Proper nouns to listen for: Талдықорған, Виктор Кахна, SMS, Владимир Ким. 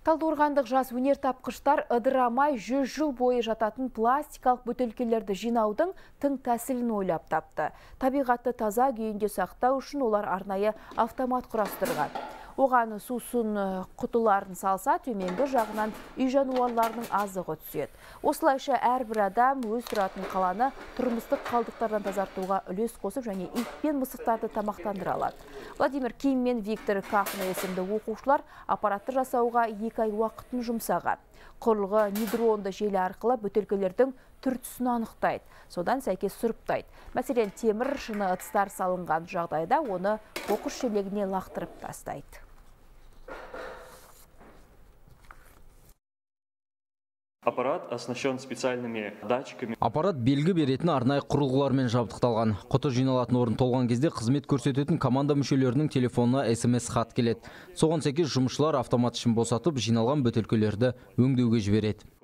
Талдықорғандық жас өнертапқыштар ыдырамай 100 жыл бойы жататын пластикалық бөтелкелерді жинаудың тың тәсілін ойлап тапты. Табиғатты таза күйінде сақтау үшін олар арнайы автомат құрастырған. Оған сусын құтыларын салса, төменгі жағынан үй жануарларының азығы түседі. Осылайша әрбір адам өз тұратын қаланы тұрмыстық қалдықтардан тазартуға үлес қосып және ит пен мысықтарды тамақтандыра алады. Владимир Ким мен Виктор Кахна есімді оқушылар аппаратты жасауға 2 ай уақытын жұмсаған. Құрылғы нейронды желі арқылы бөтелкелердің түр-түсін анықтайды, содан сәйкес сұрыптайды. Мәселен, темір шыны ыдыстар салынған жағдайда оны қоқыс шелегіне лақтырып тастайды. Аппарат оснащен специальными датчиками. Аппарат белгі беретін арнайы құрылғылармен жабдықталған. Құты жиналатын орын толған кезде қызмет көрсететін команда мүшелерінің телефонына SMS хат келеді. Соған сәйкес жұмысшылар автомат үшін босатып жиналған бөтелкелерді өңдеуге жібереді.